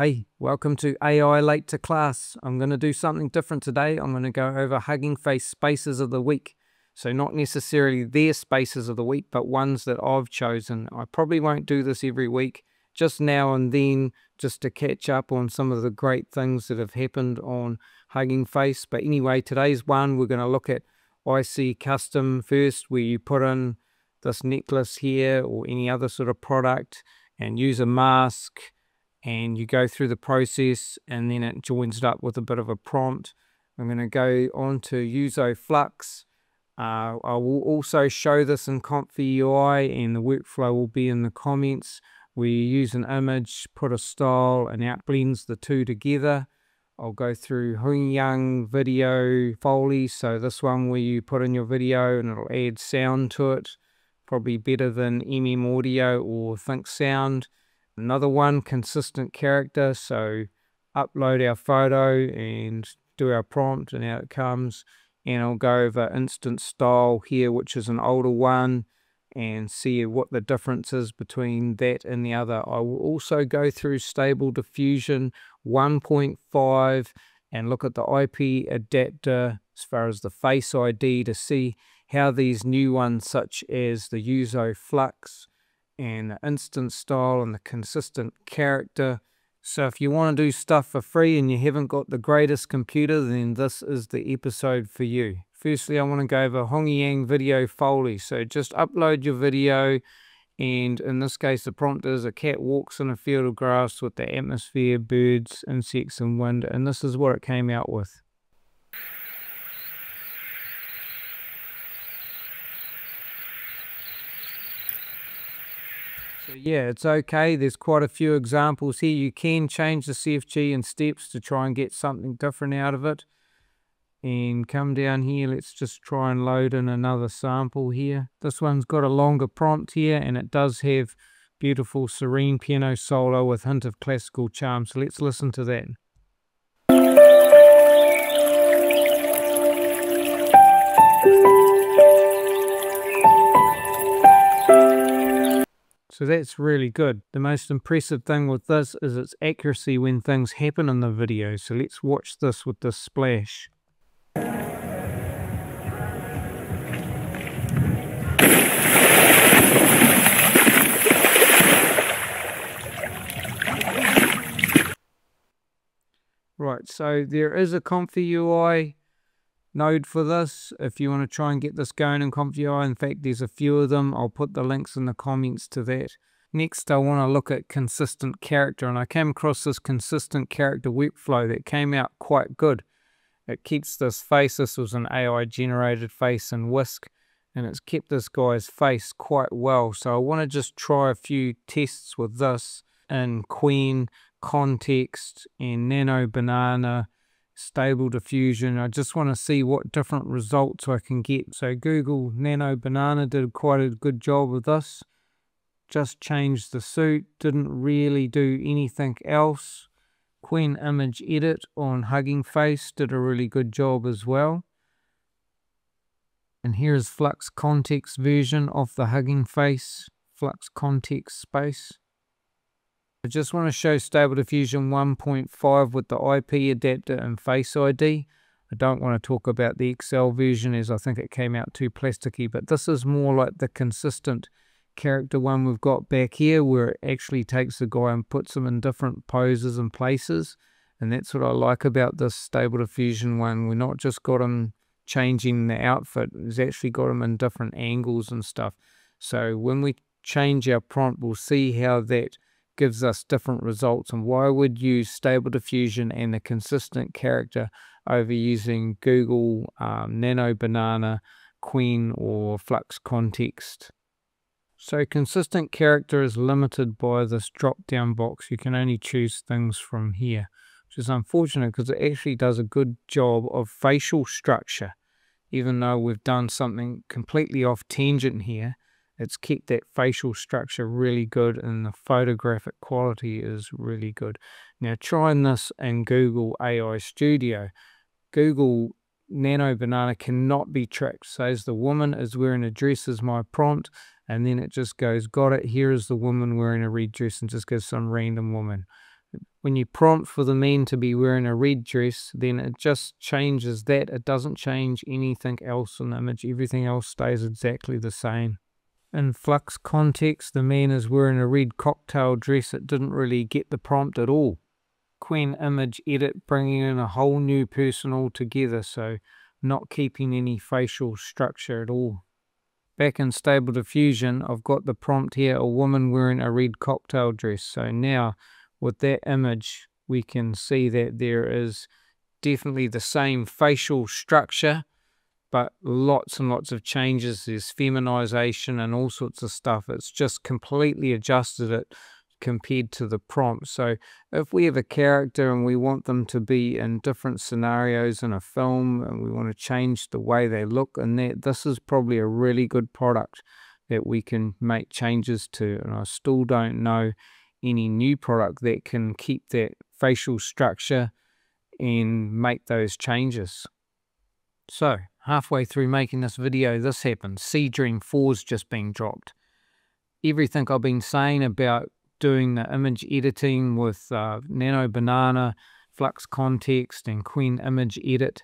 Hey, welcome to AI Late to Class. I'm going to do something different today. I'm going to go over Hugging Face spaces of the week. So not necessarily their spaces of the week, but ones that I've chosen. I probably won't do this every week, just now and then, just to catch up on some of the great things that have happened on Hugging Face. But anyway, today's one, we're going to look at IC Custom first, where you put in this necklace here or any other sort of product and use a mask, and you go through the process, and then it joins it up with a bit of a prompt. I'm going to go on to USO Flux. I will also show this in ComfyUI, and the workflow will be in the comments, where you use an image, put a style, and out blends the two together. I'll go through HunyuanVideo-Foley, so this one where you put in your video and it'll add sound to it, probably better than MM Audio or Think Sound. Another one, consistent character, so upload our photo and do our prompt and out it comes. And I'll go over InstantStyle here, which is an older one, and see what the difference is between that and the other. I will also go through Stable Diffusion 1.5 and look at the IP adapter as far as the face ID to see how these new ones, such as the USO Flux and the InstantStyle and the consistent character. So if you want to do stuff for free and you haven't got the greatest computer, then this is the episode for you. Firstly, I want to go over HunyuanVideo-Foley. So just upload your video, and in this case the prompt is a cat walks in a field of grass with the atmosphere, birds, insects and wind, and this is what it came out with. Yeah, it's okay. There's quite a few examples here. You can change the CFG and steps to try and get something different out of it. And come down here, let's just try and load in another sample here. This one's got a longer prompt here, and it does have beautiful serene piano solo with hint of classical charm. So let's listen to that. So that's really good. The most impressive thing with this is its accuracy when things happen in the video. So let's watch this with the splash. Right, so there is a ComfyUI node for this if you want to try and get this going in ComfyUI. In fact, there's a few of them. I'll put the links in the comments to that. Next, I want to look at consistent character, and I came across this consistent character workflow that came out quite good. It keeps this face. This was an AI generated face and whisk, and it's kept this guy's face quite well. So I want to just try a few tests with this in Qwen, Kontext and Nano Banana, Stable Diffusion. I just want to see what different results I can get. So Google Nano Banana did quite a good job with this. Just changed the suit, didn't really do anything else. Qwen Image Edit on Hugging Face did a really good job as well. And here is Flux Kontext version of the Hugging Face, Flux Kontext space. I just want to show Stable Diffusion 1.5 with the IP adapter and Face ID. I don't want to talk about the XL version as I think it came out too plasticky, but this is more like the consistent character one we've got back here, where it actually takes the guy and puts him in different poses and places. And that's what I like about this Stable Diffusion one. We're not just got him changing the outfit, it's actually got him in different angles and stuff. So when we change our prompt, we'll see how that gives us different results, and why I would use Stable Diffusion and the consistent character over using Google Nano Banana, Qwen or Flux Kontext. So consistent character is limited by this drop down box. You can only choose things from here, which is unfortunate because it actually does a good job of facial structure. Even though we've done something completely off tangent here, it's kept that facial structure really good, and the photographic quality is really good. Now trying this in Google AI Studio, Google Nano Banana cannot be tracked. Says the woman is wearing a dress as my prompt, and then it just goes, got it, here is the woman wearing a red dress, and just gives some random woman. when you prompt for the man to be wearing a red dress, then it just changes that. It doesn't change anything else in the image. Everything else stays exactly the same. In Flux Kontext, the man is wearing a red cocktail dress. It didn't really get the prompt at all. Qwen image edit, bringing in a whole new person altogether, so not keeping any facial structure at all. Back in Stable Diffusion, I've got the prompt here, a woman wearing a red cocktail dress. So now, with that image, we can see that there is definitely the same facial structure, but lots and lots of changes. There's feminization and all sorts of stuff. It's just completely adjusted it compared to the prompt. So if we have a character and we want them to be in different scenarios in a film and we want to change the way they look and that, this is probably a really good product that we can make changes to. And I still don't know any new product that can keep that facial structure and make those changes. So halfway through making this video, this happened. SeeDream 4's just been dropped. Everything I've been saying about doing the image editing with Nano Banana, Flux Kontext and Qwen Image Edit,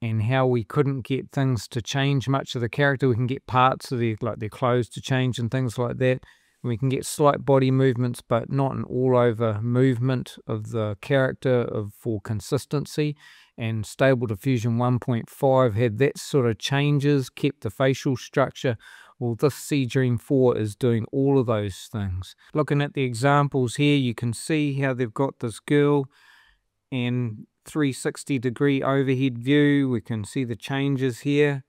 and how we couldn't get things to change much of the character. We can get parts of their clothes to change and things like that. We can get slight body movements, but not an all-over movement of the character for consistency. And Stable Diffusion 1.5 had that sort of changes, kept the facial structure. Well, this SeeDream 4 is doing all of those things. Looking at the examples here, you can see how they've got this girl in 360-degree overhead view. We can see the changes here.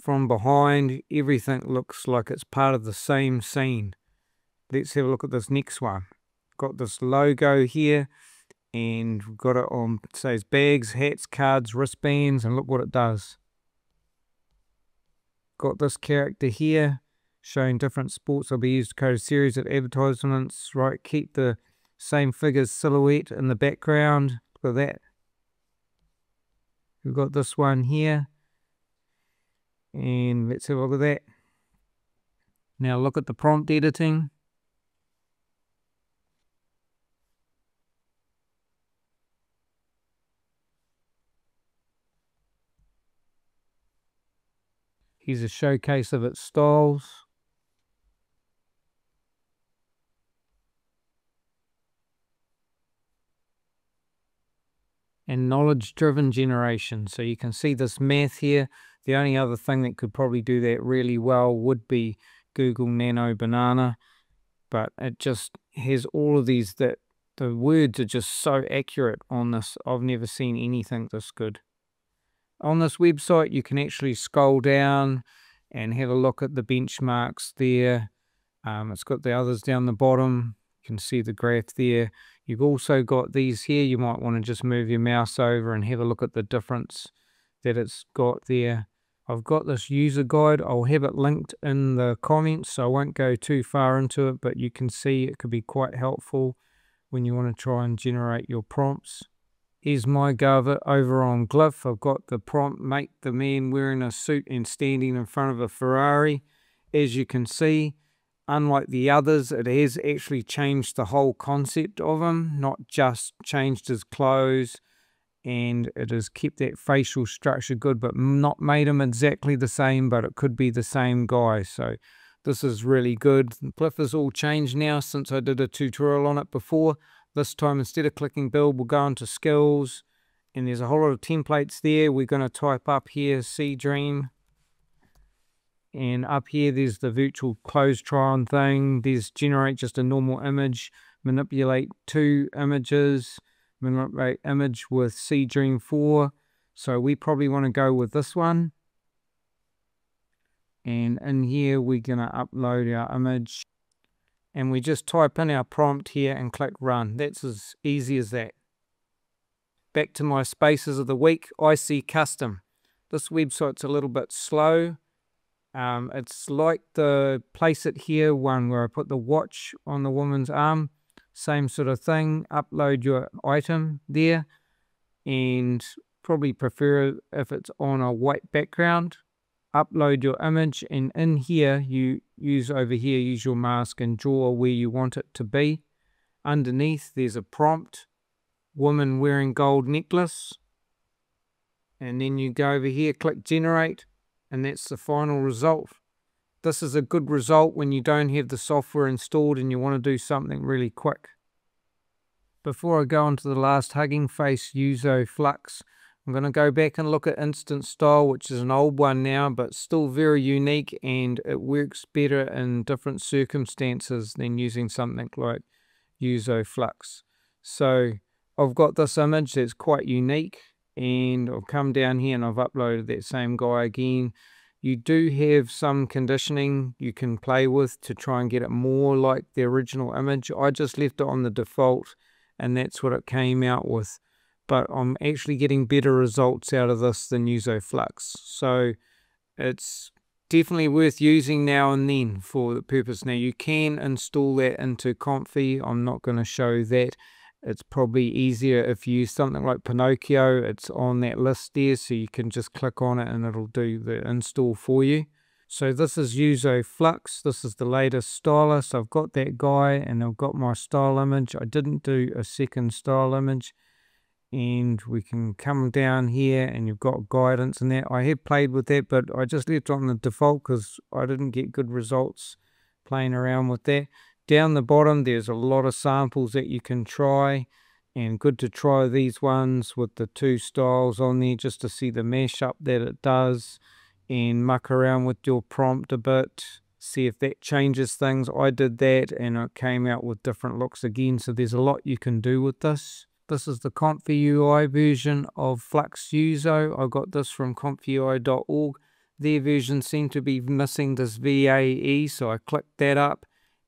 From behind, everything looks like it's part of the same scene. Let's have a look at this next one. Got this logo here, and we've got it on, it says bags, hats, cards, wristbands, and look what it does. Got this character here, showing different sports. I'll be used to code series at advertisements, right? Keep the same figure's silhouette in the background. Look at that. We've got this one here. And let's have a look at that. Now look at the prompt editing. Here's a showcase of its styles. And knowledge-driven generation. So you can see this math here. The only other thing that could probably do that really well would be Google Nano Banana. But it just has all of these, that the words are just so accurate on this. I've never seen anything this good. On this website, you can actually scroll down and have a look at the benchmarks there. It's got the others down the bottom. You can see the graph there. You've also got these here. You might want to just move your mouse over and have a look at the difference that it's got there. I've got this user guide. I'll have it linked in the comments, so I won't go too far into it, but you can see it could be quite helpful when you want to try and generate your prompts. Here's my go of it over on Glyph. I've got the prompt, make the man wearing a suit and standing in front of a Ferrari. As you can see, unlike the others, it has actually changed the whole concept of him, not just changed his clothes, and it has kept that facial structure good, but not made him exactly the same, but it could be the same guy. So this is really good. Glyph is all changed now since I did a tutorial on it before. This time, instead of clicking build, we'll go into skills, and there's a whole lot of templates there. We're going to type up here SeeDream. And up here, there's the virtual clothes try-on thing. There's generate just a normal image, manipulate two images, manipulate image with SeeDream 4. So we probably want to go with this one. And in here, we're going to upload our image. And we just type in our prompt here and click run. That's as easy as that. Back to my spaces of the week, IC Custom. This website's a little bit slow. It's like the place it here one where I put the watch on the woman's arm, same sort of thing. Upload your item there, and probably prefer if it's on a white background. Upload your image, and in here you use your mask and draw where you want it to be. Underneath, there's a prompt, woman wearing gold necklace. And then you go over here, click generate, and that's the final result. This is a good result when you don't have the software installed and you want to do something really quick. Before I go on to the last Hugging Face USO Flux, I'm going to go back and look at InstantStyle, which is an old one now, but still very unique, and it works better in different circumstances than using something like USO Flux. So I've got this image that's quite unique, and I've come down here and I've uploaded that same guy again. You do have some conditioning you can play with to try and get it more like the original image. I just left it on the default, and that's what it came out with. But I'm actually getting better results out of this than USO Flux. So it's definitely worth using now and then for the purpose. Now you can install that into Comfy. I'm not going to show that. It's probably easier if you use something like Pinocchio. It's on that list there, so you can just click on it and it'll do the install for you. So this is USO Flux. This is the latest styler. So I've got that guy and I've got my style image. I didn't do a second style image. And we can come down here and you've got guidance and that. I have played with that, but I just left it on the default because I didn't get good results playing around with that. Down the bottom, there's a lot of samples that you can try, and good to try these ones with the two styles on there just to see the mashup that it does, and muck around with your prompt a bit, see if that changes things. I did that and it came out with different looks again, so there's a lot you can do with this. This is the ComfyUI version of Flux USO. I got this from comfyui.org. Their version seemed to be missing this VAE, so I clicked that up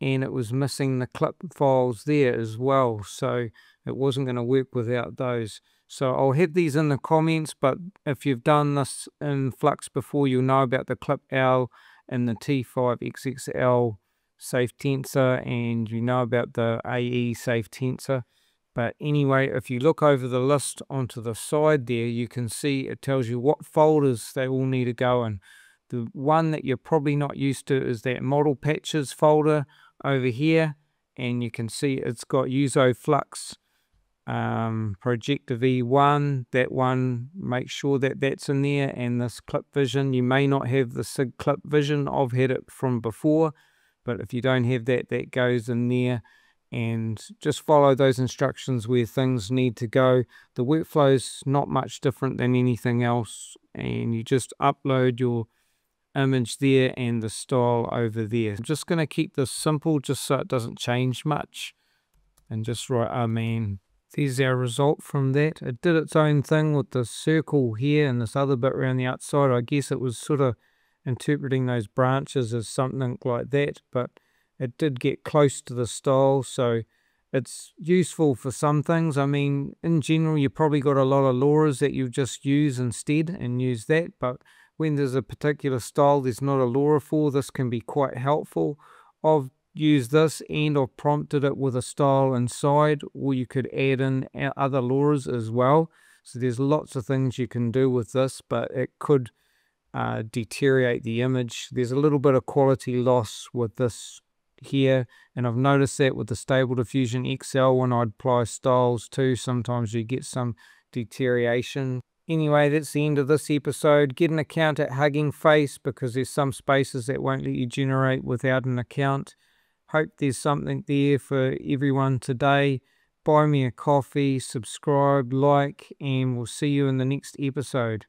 and it was missing the clip files there as well. So it wasn't going to work without those. So I'll have these in the comments, but if you've done this in Flux before, you'll know about the ClipL and the T5XXL safe tensor, and you know about the AE safe tensor. But anyway, if you look over the list onto the side there, you can see it tells you what folders they all need to go in. The one that you're probably not used to is that model patches folder over here. And you can see it's got USO Flux Projector V1. That one, make sure that that's in there. And this clip vision, you may not have the SIG clip vision. I've had it from before, but if you don't have that, that goes in there. And just follow those instructions where things need to go. The workflow's not much different than anything else, and you just upload your image there and the style over there. I'm just going to keep this simple just so it doesn't change much, and just write "Amen." There's our result from that. It did its own thing with the circle here and this other bit around the outside. I guess it was sort of interpreting those branches as something like that, but it did get close to the style, so it's useful for some things. I mean, in general, you probably got a lot of LORAs that you just use instead and use that, but when there's a particular style there's not a LORA for, this can be quite helpful. I've used this and I've prompted it with a style inside, or you could add in other LORAs as well. So there's lots of things you can do with this, but it could deteriorate the image. There's a little bit of quality loss with this here, and I've noticed that with the Stable Diffusion XL when I apply styles too, sometimes you get some deterioration. Anyway, that's the end of this episode. Get an account at Hugging Face, because there's some spaces that won't let you generate without an account. Hope there's something there for everyone today. Buy me a coffee, subscribe, like, and we'll see you in the next episode.